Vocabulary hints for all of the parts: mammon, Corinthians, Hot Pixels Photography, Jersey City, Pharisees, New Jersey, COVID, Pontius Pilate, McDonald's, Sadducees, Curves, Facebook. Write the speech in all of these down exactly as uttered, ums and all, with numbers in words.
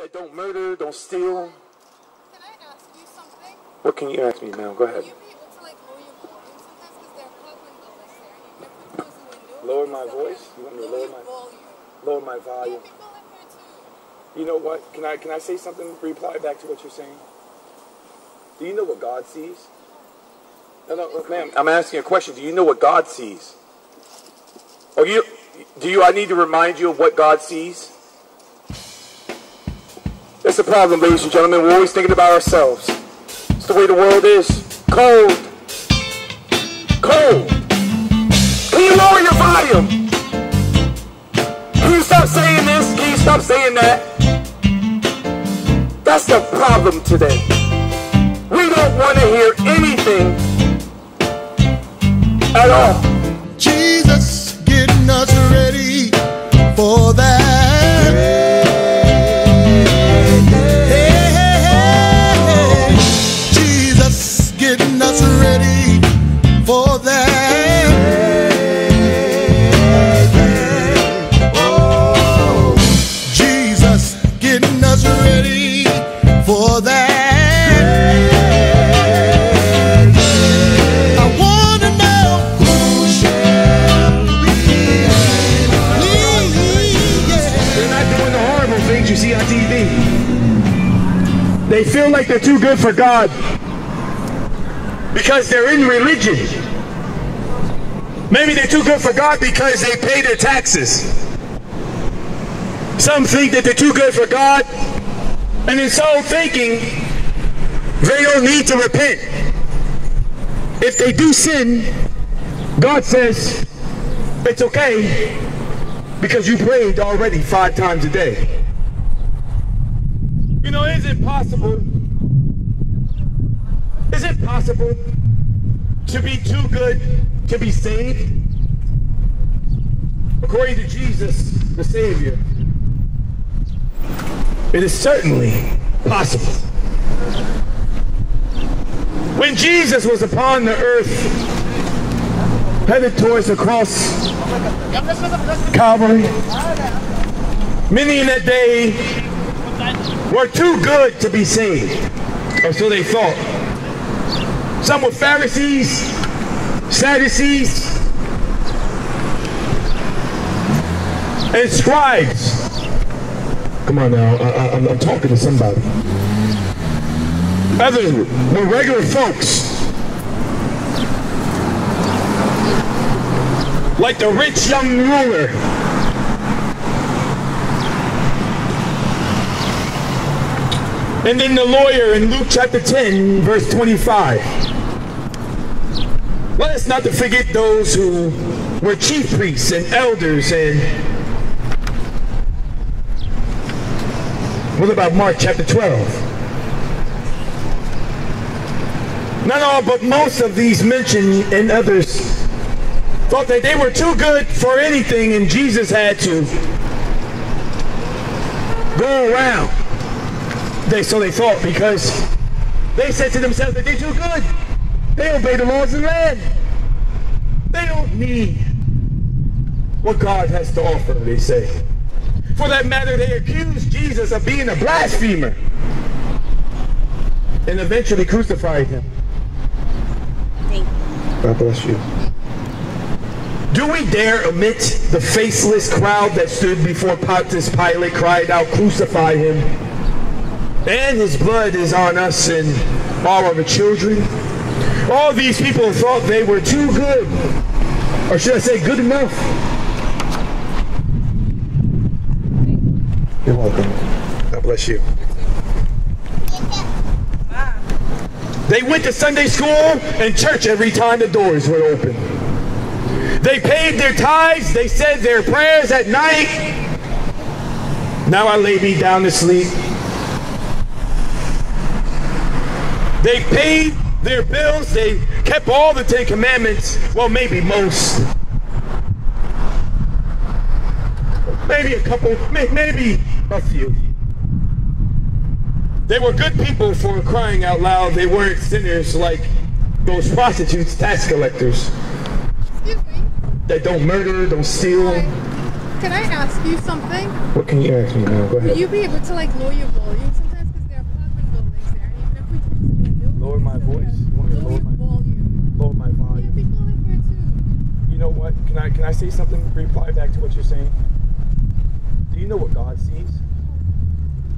that don't murder, don't steal. Can I ask you something? What can you ask me, ma'am? Go ahead. Will you be able to, like, lower your volume sometimes? Because there are club windows there. You can put those windows. Lower my voice? You want me to lower my volume? Lower my volume. Yeah, people live here too. You know what? Can I can I say something? Reply back to what you're saying. Do you know what God sees? No, no, no, ma'am. I'm asking a question. Do you know what God sees? Are you? Do you? I need to remind you of what God sees. That's the problem, ladies and gentlemen. We're always thinking about ourselves. It's the way the world is. Cold. Cold. Can you lower your volume? Can you stop saying this? Can you stop saying that? That's the problem today. We don't want to hear anything at all. Jesus getting us ready for that. Yeah. They feel like they're too good for God because they're in religion. Maybe they're too good for God because they pay their taxes. Some think that they're too good for God, and in so thinking, they don't need to repent. If they do sin, God says, it's okay because you prayed already five times a day. You know, is it possible, is it possible to be too good to be saved? According to Jesus, the Savior, it is certainly possible. When Jesus was upon the earth, headed towards the cross, Calvary, many in that day were too good to be saved, or so they thought. Some were Pharisees, Sadducees, and scribes. Come on now, I, I, I'm talking to somebody. Others were regular folks, like the rich young ruler. And then the lawyer in Luke chapter ten, verse twenty-five. Let us not to forget those who were chief priests and elders. And what about Mark chapter twelve? Not all, but most of these mentioned and others thought that they were too good for anything, and Jesus had to go around. They, so they thought, because they said to themselves that they're too good. They obey the laws of the land. They don't need what God has to offer, they say. For that matter, they accused Jesus of being a blasphemer and eventually crucified him. Thank you. God bless you. Do we dare omit the faceless crowd that stood before Pontius Pilate, cried out, "Crucify him, and his blood is on us and all of the children"? All these people thought they were too good, or should I say good enough. You're welcome. God bless you. They went to Sunday school and church every time the doors were open. They paid their tithes. They said their prayers at night. Now I lay me down to sleep. They paid their bills, they kept all the Ten Commandments, well, maybe most. Maybe a couple, maybe a few. They were good people, for crying out loud. They weren't sinners like those prostitutes, tax collectors. Excuse me. They don't murder, don't steal. Can I ask you something? What can you ask me now? Go ahead. Will you be able to like lower your volume sometimes because there are apartment buildings there, and even if we close the window, lower my voice. You want me to lower my volume? Lower my volume. Yeah, people live here too. You know what? Can I can I say something? Reply back to what you're saying. Do you know what God sees?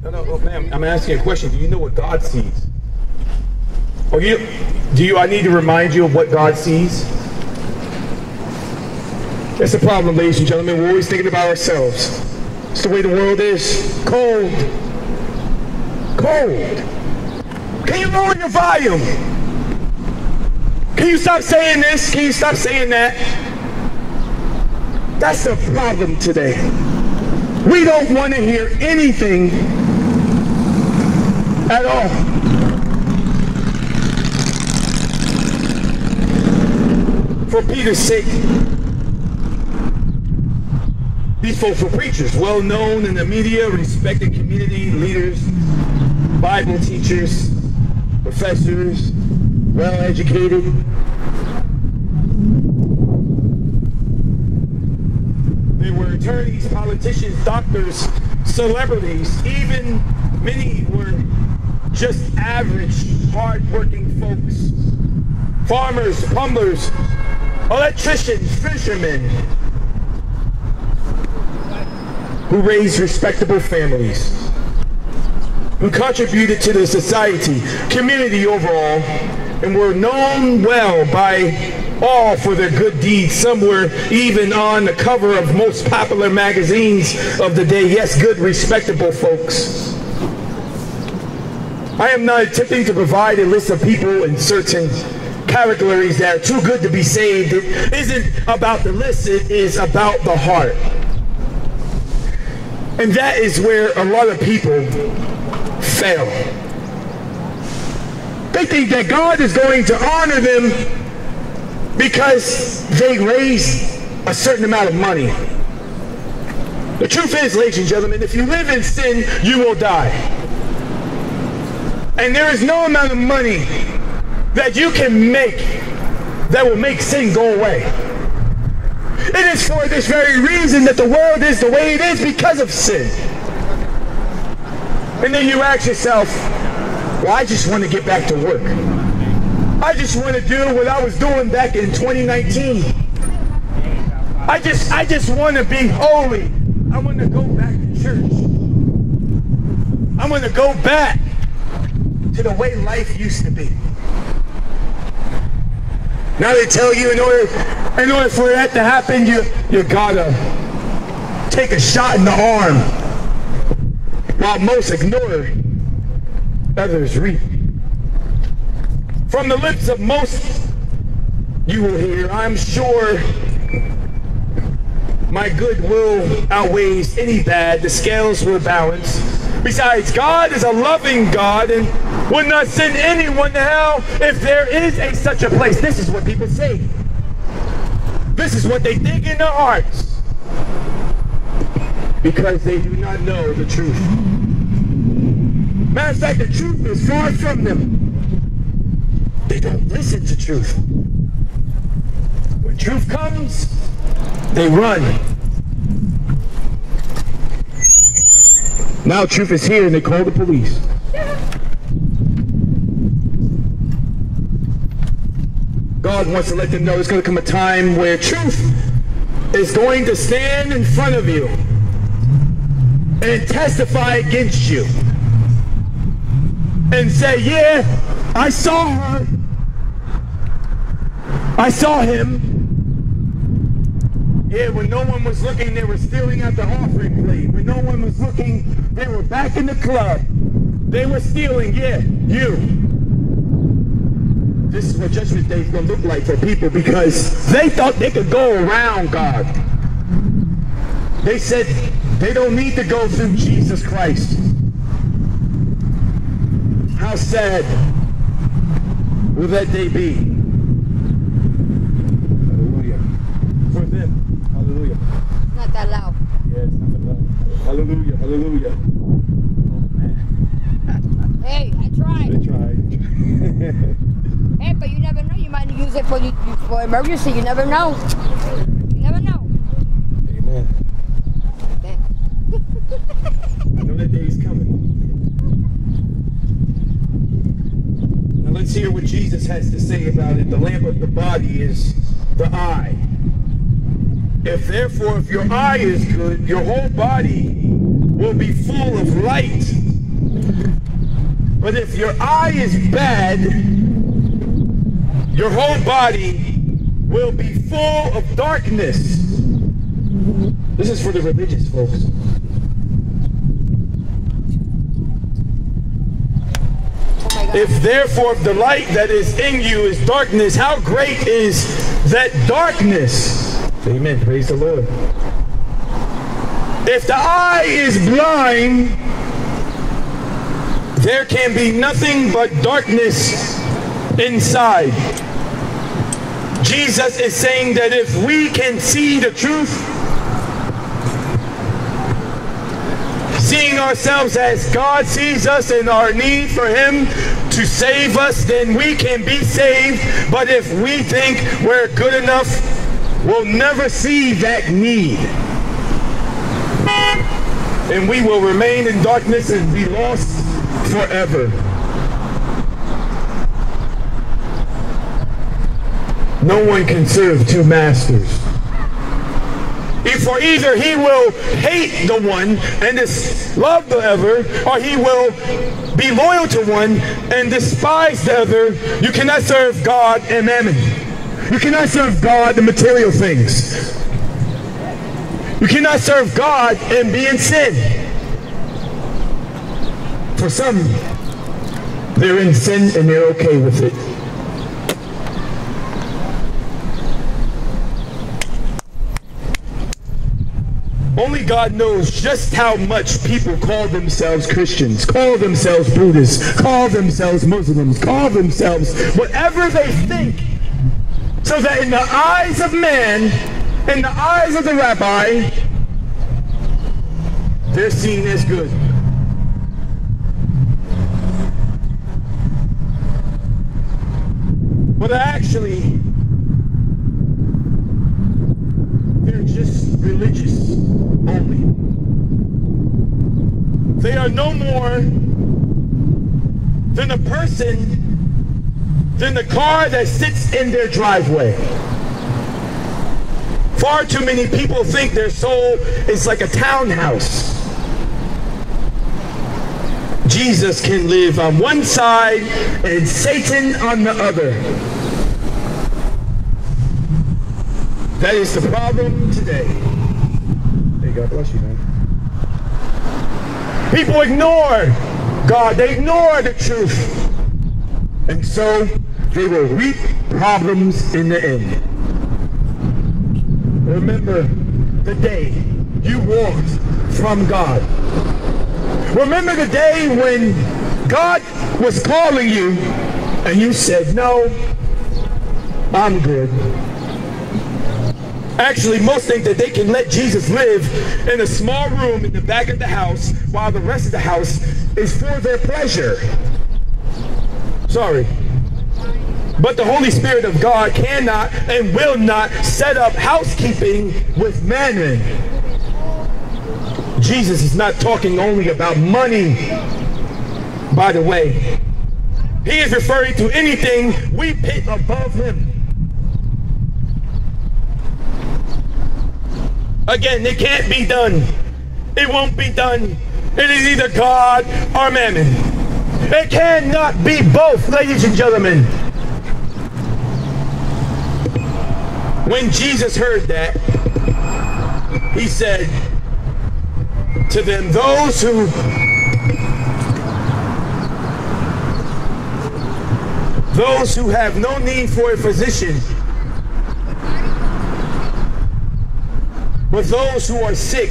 No, no, oh, ma'am. I'm asking a question. Do you know what God sees? Are you? Do you? I need to remind you of what God sees. That's the problem, ladies and gentlemen. We're always thinking about ourselves. It's the way the world is. Cold. Cold. Can you lower your volume? Can you stop saying this? Can you stop saying that? That's the problem today. We don't want to hear anything at all. For Peter's sake, these folks were preachers, well known in the media, respected community leaders, Bible teachers, professors, well educated. They were attorneys, politicians, doctors, celebrities. Even many were just average, hard-working folks, farmers, plumbers, electricians, fishermen, who raised respectable families, who contributed to the society, community overall, and were known well by all for their good deeds. Some were even on the cover of most popular magazines of the day. Yes, good, respectable folks. I am not attempting to provide a list of people in certain categories that are too good to be saved. It isn't about the list, it is about the heart. And that is where a lot of people fail. They think that God is going to honor them because they raise a certain amount of money. The truth is, ladies and gentlemen, if you live in sin, you will die. And there is no amount of money that you can make that will make sin go away. It is for this very reason that the world is the way it is, because of sin. And then you ask yourself, well, I just want to get back to work. I just want to do what I was doing back in twenty nineteen. I just, I just want to be holy. I want to go back to church. I want to go back to the way life used to be. Now they tell you in order, in order for that to happen, you, you gotta take a shot in the arm, while most ignore, others reap. From the lips of most, you will hear, I'm sure my good will outweighs any bad, the scales will balance. Besides, God is a loving God and would not send anyone to hell if there is a such a place. This is what people say. This is what they think in their hearts, because they do not know the truth. Matter of fact, the truth is far from them. They don't listen to truth. When truth comes, they run. Now truth is here and they call the police. God wants to let them know it's going to come a time where truth is going to stand in front of you and testify against you and say, yeah, I saw her. I saw him. Yeah, when no one was looking, they were stealing at the offering plate. When no one was looking, they were back in the club. They were stealing, yeah, you. This is what Judgment Day is going to look like for people, because they thought they could go around God. They said they don't need to go through Jesus Christ. How sad will that day be? Hallelujah. For them. Hallelujah. It's not that loud. Yeah, it's not that loud. Hallelujah, hallelujah. Oh, man. Hey, I tried. I tried. Hey, but you never know. You might use it for, for emergency. You never know. You never know. Amen. hear what Jesus has to say about it. The lamp of the body is the eye. If therefore, if your eye is good, your whole body will be full of light. But if your eye is bad, your whole body will be full of darkness. This is for the religious folks. If therefore the light that is in you is darkness, how great is that darkness? Amen. Praise the Lord. If the eye is blind, there can be nothing but darkness inside. Jesus is saying that if we can see the truth, seeing ourselves as God sees us and our need for Him to save us, then we can be saved. But if we think we're good enough, we'll never see that need. And we will remain in darkness and be lost forever. No one can serve two masters. For either he will hate the one and love the other, or he will be loyal to one and despise the other. You cannot serve God and mammon. You cannot serve God and material things. You cannot serve God and be in sin. For some, they're in sin and they're okay with it. Only God knows just how much people call themselves Christians, call themselves Buddhists, call themselves Muslims, call themselves whatever they think, so that in the eyes of man, in the eyes of the rabbi, they're seen as good. But actually, they're just religious only. They are no more than a person, than the car that sits in their driveway. Far too many people think their soul is like a townhouse. Jesus can live on one side and Satan on the other. That is the problem today. Hey, God bless you, man. People ignore God. They ignore the truth. And so they will reap problems in the end. Remember the day you walked from God. Remember the day when God was calling you and you said, no, I'm good. Actually, most think that they can let Jesus live in a small room in the back of the house while the rest of the house is for their pleasure. Sorry. But the Holy Spirit of God cannot and will not set up housekeeping with mammon. Jesus is not talking only about money, by the way. He is referring to anything we pit above him. Again, it can't be done. It won't be done. It is either God or mammon. It cannot be both, ladies and gentlemen. When Jesus heard that, he said to them, those who those who have no need for a physician, but those who are sick,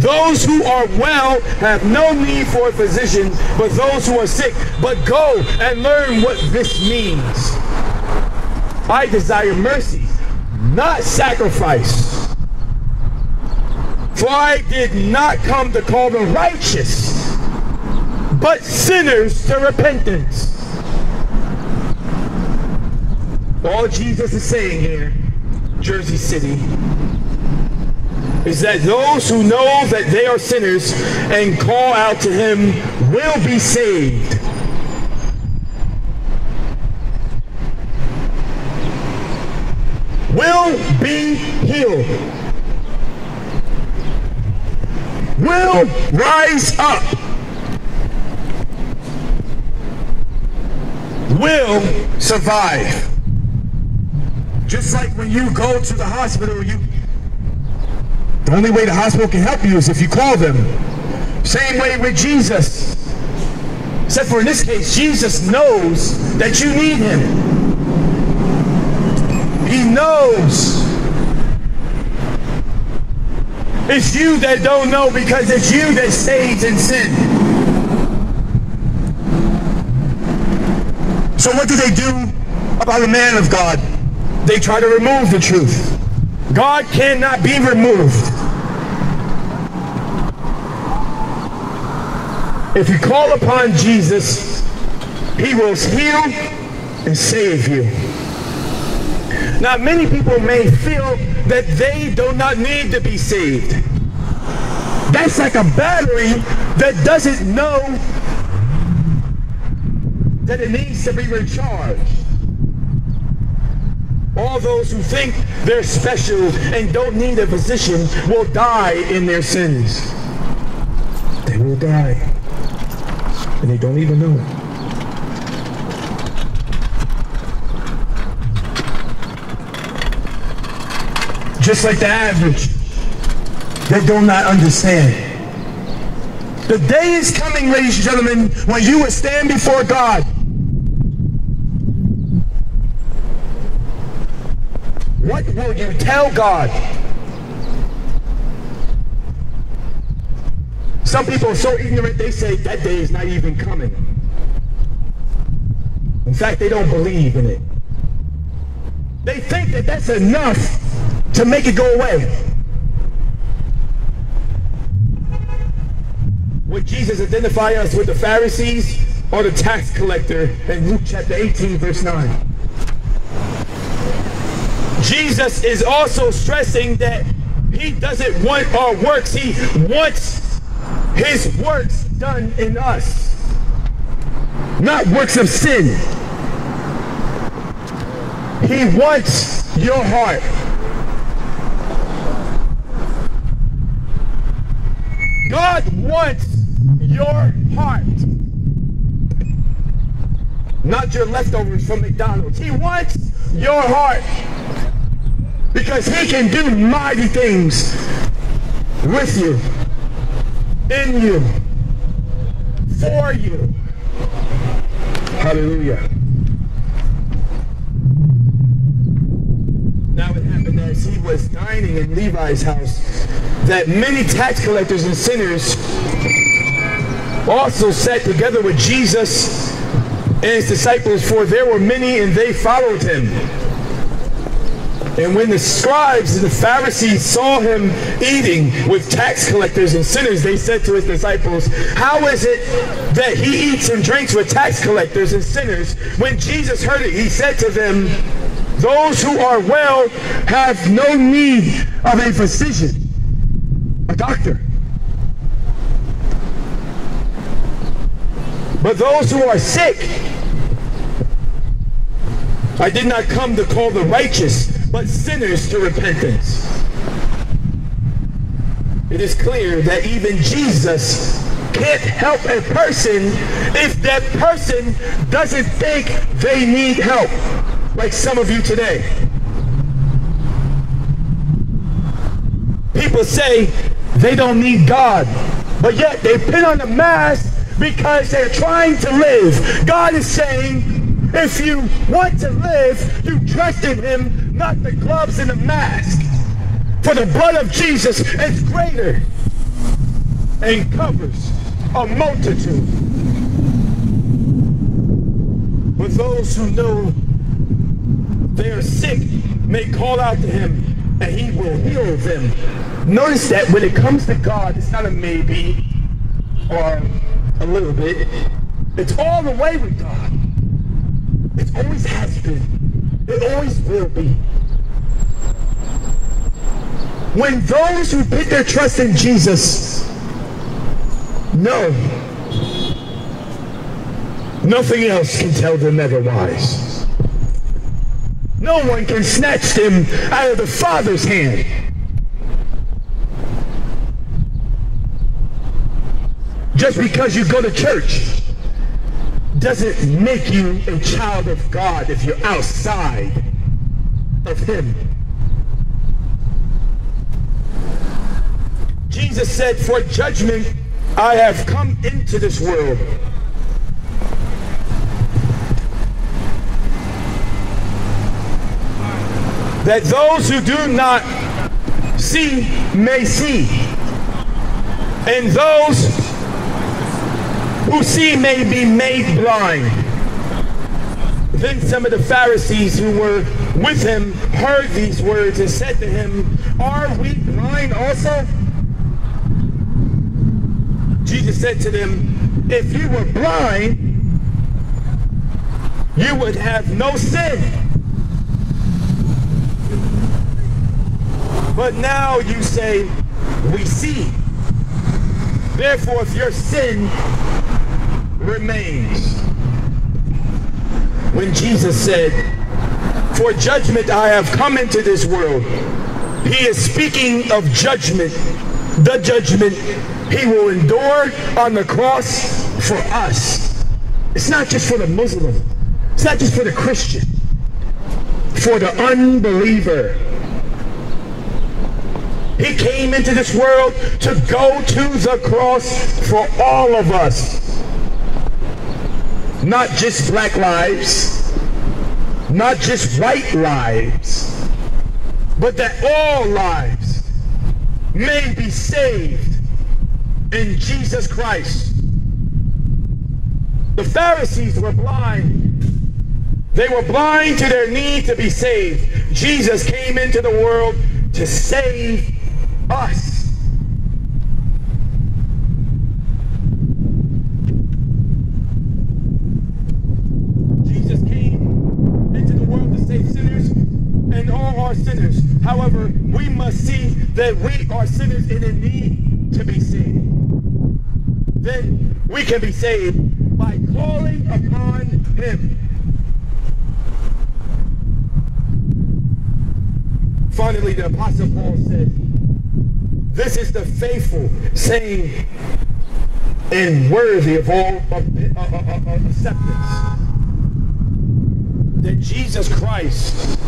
those who are well have no need for a physician, but those who are sick. But go and learn what this means. I desire mercy, not sacrifice. For I did not come to call the righteous, but sinners to repentance. All Jesus is saying here, Jersey City, is that those who know that they are sinners and call out to him will be saved. will be healed, will rise up, will survive. Just like when you go to the hospital, you the only way the hospital can help you is if you call them. Same way with Jesus. Except for in this case, Jesus knows that you need him. He knows. It's you that don't know because it's you that stays in sin. So what do they do about the man of God? They try to remove the truth. God cannot be removed. If you call upon Jesus, he will heal and save you. Now, many people may feel that they do not need to be saved. That's like a battery that doesn't know that it needs to be recharged. All those who think they're special and don't need a physician will die in their sins. They will die. And they don't even know it. Just like the average, they do not understand. The day is coming, ladies and gentlemen, when you will stand before God. What will you tell God? Some people are so ignorant, they say that day is not even coming. In fact, they don't believe in it. They think that that's enough to make it go away. Would Jesus identify us with the Pharisees or the tax collector in Luke chapter eighteen, verse nine? Jesus is also stressing that he doesn't want our works, he wants his works done in us, not works of sin. He wants your heart. God wants your heart, not your leftovers from McDonald's. He wants your heart because he can do mighty things with you, in you, for you. Hallelujah. Now it happened as he was dining in Levi's house that many tax collectors and sinners also sat together with Jesus and his disciples, for there were many and they followed him. And when the scribes and the Pharisees saw him eating with tax collectors and sinners, they said to his disciples, "How is it that he eats and drinks with tax collectors and sinners?" When Jesus heard it, he said to them, "Those who are well have no need of a physician," a doctor, "but those who are sick. I did not come to call the righteous, but sinners to repentance." It is clear that even Jesus can't help a person if that person doesn't think they need help, like some of you today. People say they don't need God, but yet they put on a mask because they're trying to live. God is saying, if you want to live, you trust in him, not the gloves and the mask. For the blood of Jesus is greater and covers a multitude. But those who know they are sick may call out to him, and he will heal them. Notice that when it comes to God, it's not a maybe or a little bit. It's all the way with God. It always has been. It always will be. When those who put their trust in Jesus know nothing else can tell them otherwise. No one can snatch them out of the Father's hand. Just because you go to church doesn't make you a child of God if you're outside of Him. Jesus said, "For judgment I have come into this world." That those who do not see may see, and those who see may be made blind. Then some of the Pharisees who were with him heard these words and said to him, "Are we blind also?" Jesus said to them, "If you were blind, you would have no sin. But now you say, 'We see.' Therefore, if your sin remains." When Jesus said, "For judgment I have come into this world," he is speaking of judgment, the judgment he will endure on the cross for us. It's not just for the Muslim. It's not just for the Christian. For the unbeliever. He came into this world to go to the cross for all of us. Not just black lives, not just white lives, but that all lives may be saved in Jesus Christ. The Pharisees were blind. They were blind to their need to be saved. Jesus came into the world to save us. Jesus came into the world to save sinners, and all are sinners. However, we must see that we are sinners and in need to be saved. Then we can be saved by calling upon Him. Finally, the Apostle Paul said, "This is the faithful saying and worthy of all acceptance, that Jesus Christ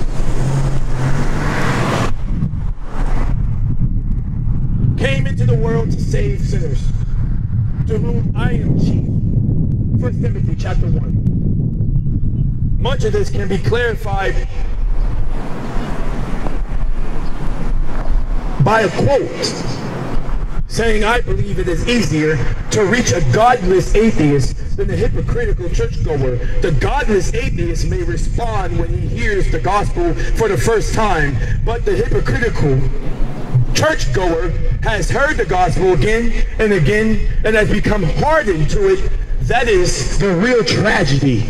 came into the world to save sinners, to whom I am chief." First Timothy chapter one. Much of this can be clarified by a quote saying, "I believe it is easier to reach a godless atheist than a hypocritical churchgoer. The godless atheist may respond when he hears the gospel for the first time, but the hypocritical churchgoer has heard the gospel again and again and has become hardened to it." That is the real tragedy.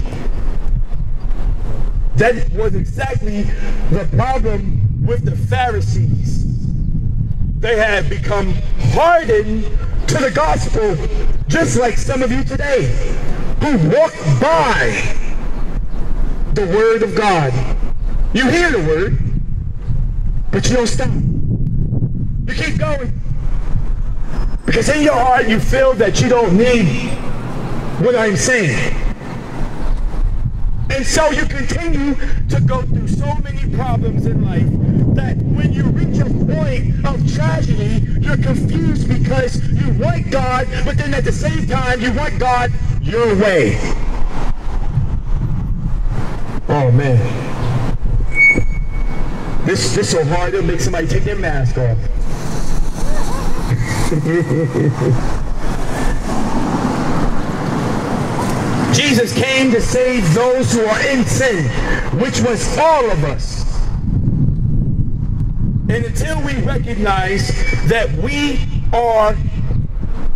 That was exactly the problem with the Pharisees. They have become hardened to the gospel, just like some of you today, who walk by the word of God. You hear the word, but you don't stop. You keep going. Because in your heart you feel that you don't need what I'm saying. And so you continue to go through so many problems in life, that when you reach a point of tragedy, you're confused because you want God, but then at the same time, you want God your way. Oh, man. This this so hard, it'll make somebody take their mask off. Jesus came to save those who are in sin, which was all of us. And until we recognize that we are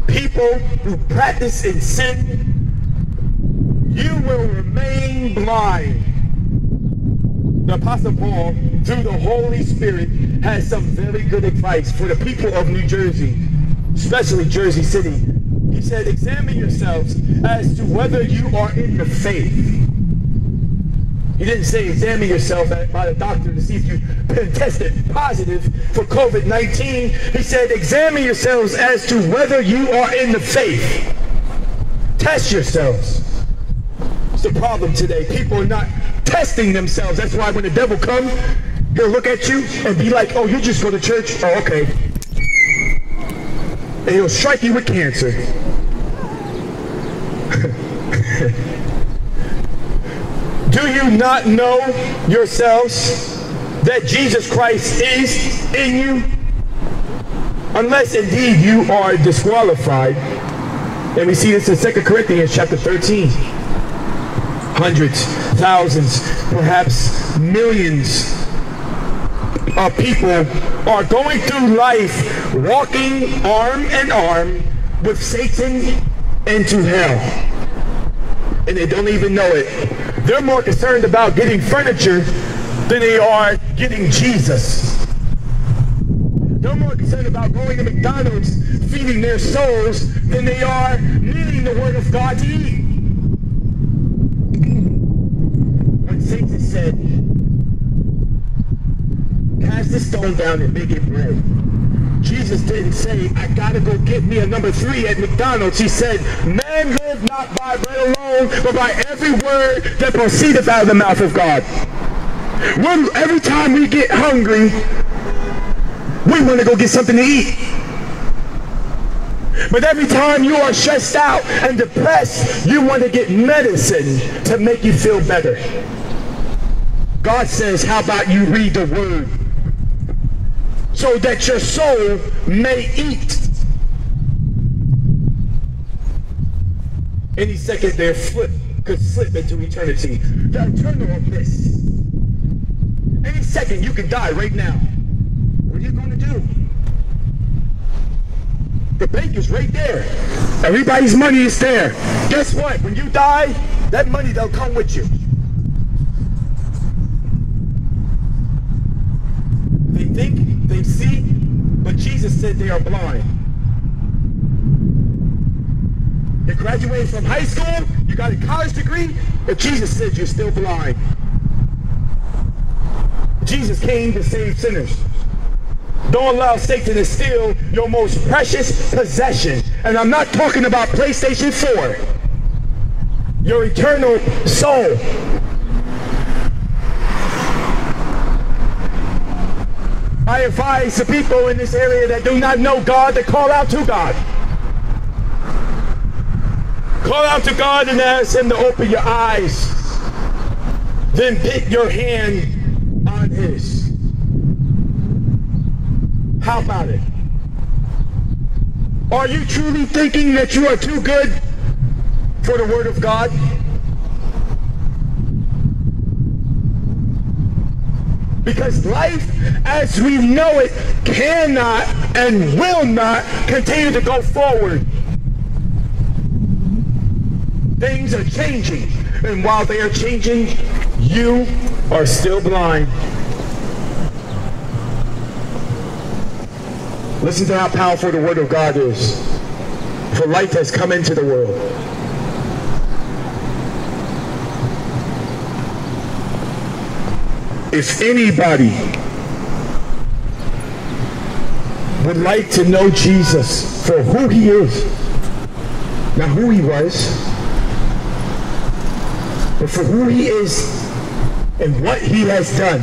people who practice in sin, you will remain blind. The Apostle Paul, through the Holy Spirit, has some very good advice for the people of New Jersey, especially Jersey City. He said, "Examine yourselves as to whether you are in the faith." You didn't say examine yourself by the doctor to see if you been tested positive for COVID nineteen. He said examine yourselves as to whether you are in the faith. Test yourselves. It's the problem today. People are not testing themselves. That's why when the devil comes, he'll look at you and be like, oh, you just go to church? Oh, okay. And he'll strike you with cancer. Do you not know yourselves that Jesus Christ is in you? Unless indeed you are disqualified. And we see this in Second Corinthians chapter thirteen. Hundreds, thousands, perhaps millions of people are going through life walking arm in arm with Satan into hell. And they don't even know it. They're more concerned about getting furniture than they are getting Jesus. They're more concerned about going to McDonald's, feeding their souls, than they are needing the Word of God to eat. When Satan said, cast this stone down and make it bread, Jesus didn't say, I gotta go get me a number three at McDonald's. He said, man live not by bread alone, but by every word that proceedeth out of the mouth of God. When, every time we get hungry, we want to go get something to eat. But every time you are stressed out and depressed, you want to get medicine to make you feel better. God says, how about you read the word? So that your soul may eat. Any second their foot could slip into eternity. The eternal abyss. Any second you could die right now. What are you going to do? The bank is right there. Everybody's money is there. Guess what? When you die, that money they'll come with you. They think, they see, but Jesus said they are blind. You graduated from high school, you got a college degree, but Jesus said you're still blind. Jesus came to save sinners. Don't allow Satan to steal your most precious possession. And I'm not talking about PlayStation four. Your eternal soul. I advise the people in this area that do not know God to call out to God. Call out to God and ask Him to open your eyes. Then put your hand on His. How about it? Are you truly thinking that you are too good for the Word of God? Because life as we know it cannot and will not continue to go forward. Things are changing, and while they are changing, you are still blind. Listen to how powerful the Word of God is. For light has come into the world. If anybody would like to know Jesus for who He is, not who He was, but for who He is and what He has done,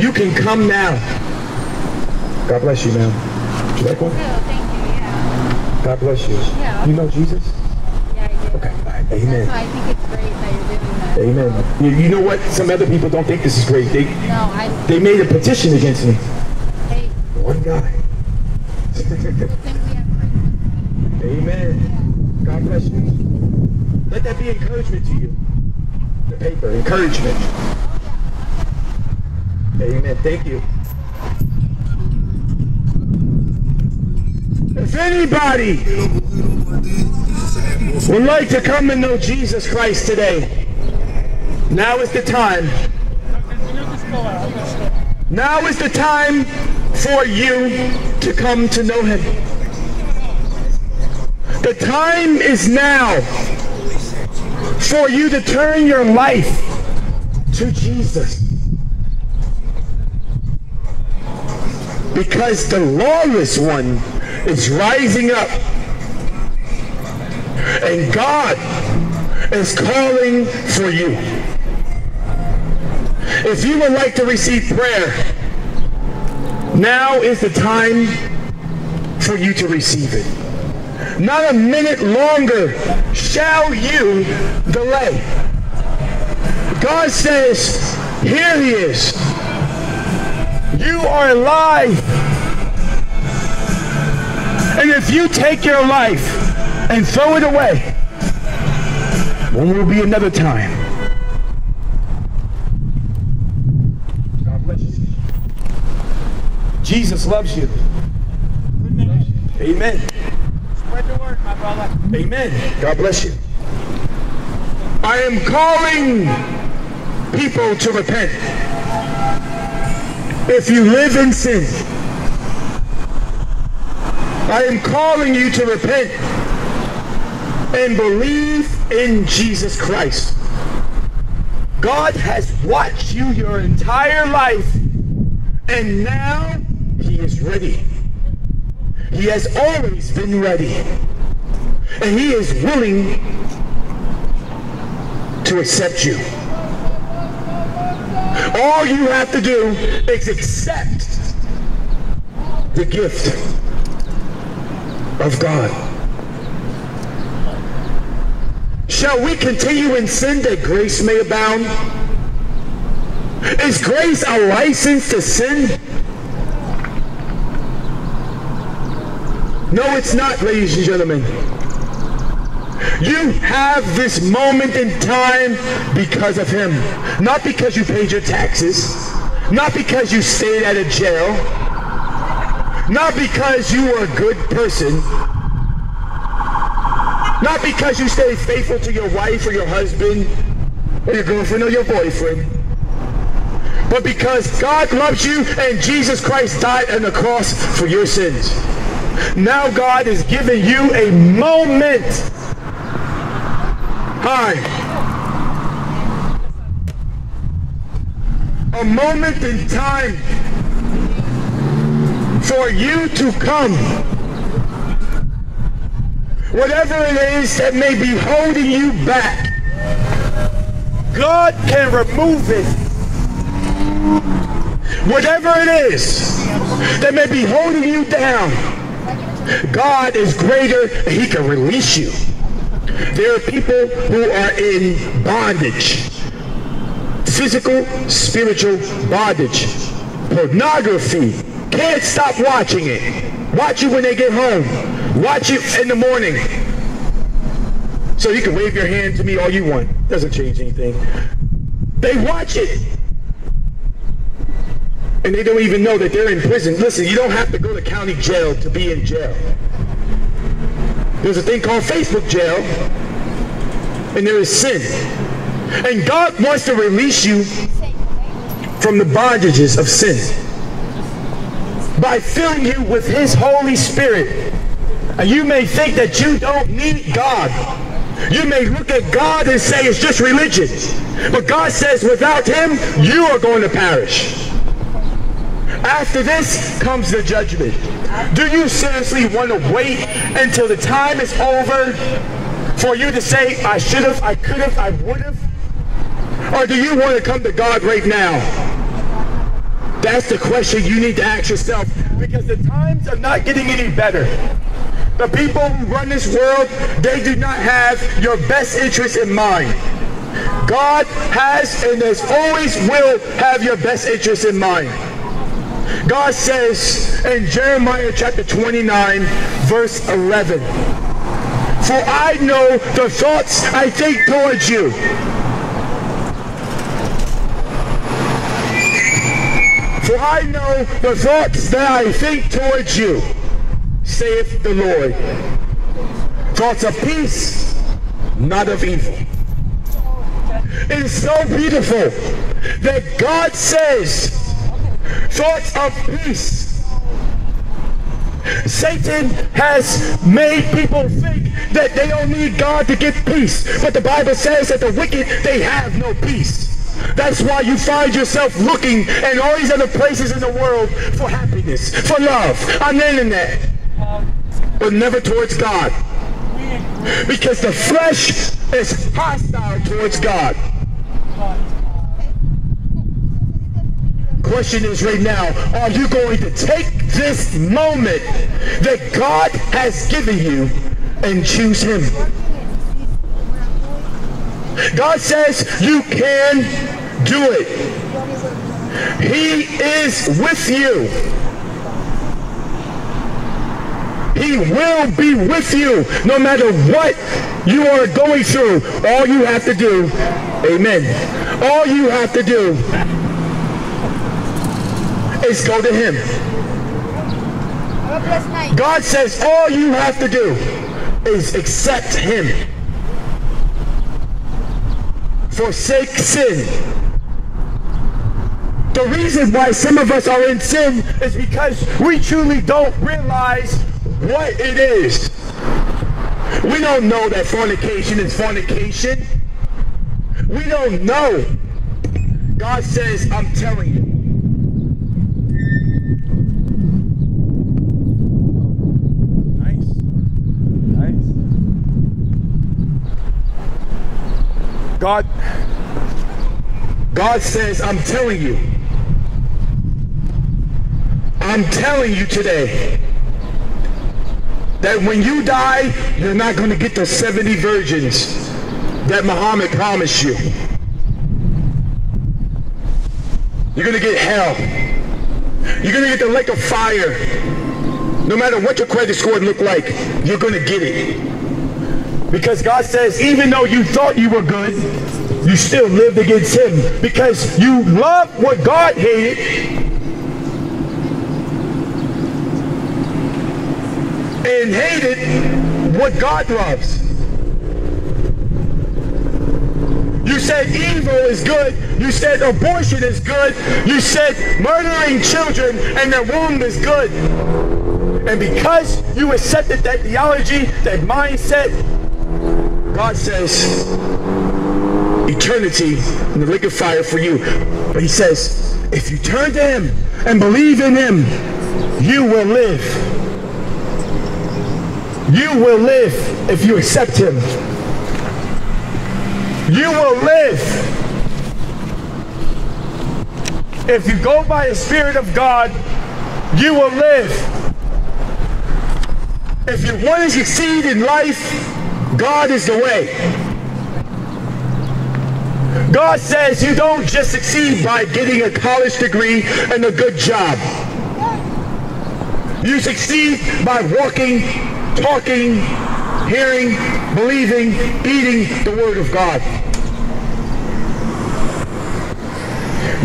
you can come now. God bless you, ma'am. Would you like one? No, thank you, yeah. God bless you. Yeah, okay. You know Jesus? Yeah, I do. Okay, all right. Amen. That's why I think it's great that you're doing that. Amen. You, you know what? Some other people don't think this is great. They, no, I... They made a petition against me. Hey. One guy. Amen. Yeah. God bless you. Let that be encouragement to you. The paper, encouragement. Oh, yeah. Okay. Amen. Thank you. If anybody would like to come and know Jesus Christ today, now is the time. Now is the time for you to come to know Him. The time is now. for you to turn your life to Jesus. Because the lawless one is rising up, and God is calling for you. If you would like to receive prayer, now is the time for you to receive it. Not a minute longer shall you delay. God says, here he is. You are alive. And if you take your life and throw it away, there will be another time. God bless you. Jesus loves you. Amen. Spread the word, my brother. Amen. God bless you. I am calling people to repent. If you live in sin, I am calling you to repent and believe in Jesus Christ. God has watched you your entire life, and now he is ready. He has always been ready, and he is willing to accept you. All you have to do is accept the gift of God. Shall we continue in sin that grace may abound? Is grace a license to sin? No, it's not, ladies and gentlemen. You have this moment in time because of him. Not because you paid your taxes. Not because you stayed at a jail. Not because you were a good person. Not because you stayed faithful to your wife or your husband or your girlfriend or your boyfriend. But because God loves you and Jesus Christ died on the cross for your sins. Now God is giving you a moment. Hi. A moment in time for you to come. Whatever it is that may be holding you back, God can remove it. Whatever it is that may be holding you down, God is greater, and he can release you. There are people who are in bondage. Physical, spiritual bondage. Pornography. Can't stop watching it. Watch it when they get home. Watch it in the morning. So you can wave your hand to me all you want. Doesn't change anything. They watch it. And they don't even know that they're in prison. Listen, you don't have to go to county jail to be in jail. There's a thing called Facebook jail, and there is sin. And God wants to release you from the bondages of sin by filling you with his Holy Spirit. And you may think that you don't need God. You may look at God and say it's just religion. But God says without him, you are going to perish. After this comes the judgment. Do you seriously want to wait until the time is over for you to say, I should have, I could have, I would have? Or do you want to come to God right now? That's the question you need to ask yourself, because the times are not getting any better. The people who run this world, they do not have your best interest in mind. God has and has always will have your best interest in mind. God says in Jeremiah chapter twenty-nine, verse eleven, for I know the thoughts I think towards you. For I know the thoughts that I think towards you, saith the Lord. Thoughts of peace, not of evil. It's so beautiful that God says, thoughts of peace Satan has made people think that they don't need God to get peace. But the Bible says that the wicked, they have no peace. That's why you find yourself looking in all these other places in the world for happiness, for love, on the internet, but never towards God. Because the flesh is hostile towards God. Question is right now, are you going to take this moment that God has given you and choose Him? God says you can do it. He is with you. He will be with you no matter what you are going through. All you have to do, amen, all you have to do is go to Him. God says all you have to do is accept Him. Forsake sin. The reason why some of us are in sin is because we truly don't realize what it is. We don't know that fornication is fornication. We don't know. God says, I'm telling you. God, God says, I'm telling you, I'm telling you today that when you die, you're not going to get the seventy virgins that Muhammad promised you. You're going to get hell. You're going to get the lake of fire. No matter what your credit score look like, you're going to get it. Because God says, even though you thought you were good, you still lived against Him. Because you loved what God hated, and hated what God loves. You said evil is good. You said abortion is good. You said murdering children and their womb is good. And because you accepted that theology, that mindset, God says eternity in the lake of fire for you. But He says, if you turn to Him and believe in Him, you will live. You will live if you accept Him. You will live. If you go by the Spirit of God, you will live. If you want to succeed in life, God is the way. God says you don't just succeed by getting a college degree and a good job. You succeed by walking, talking, hearing, believing, eating the Word of God.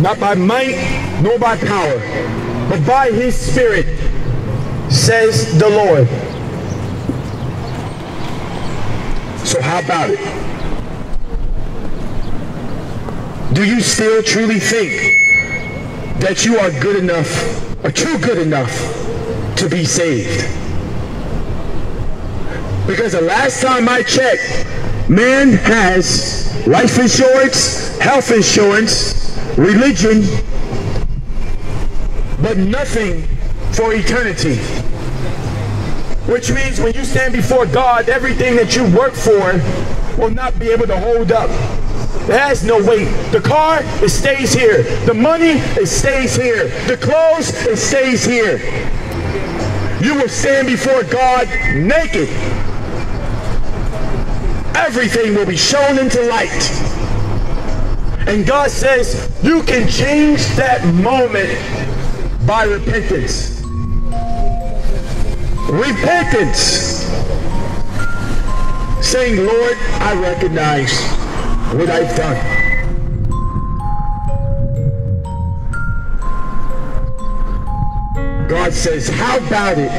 Not by might, nor by power, but by His Spirit, says the Lord. So how about it? Do you still truly think that you are good enough, or too good enough, to be saved? Because the last time I checked, man has life insurance, health insurance, religion, but nothing for eternity. Which means when you stand before God, everything that you work for will not be able to hold up. It has no weight. The car, it stays here. The money, it stays here. The clothes, it stays here. You will stand before God naked. Everything will be shown into light. And God says, you can change that moment by repentance. Repentance, saying, Lord, I recognize what I've done. God says, how about it?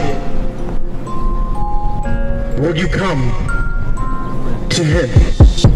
Will you come to Him?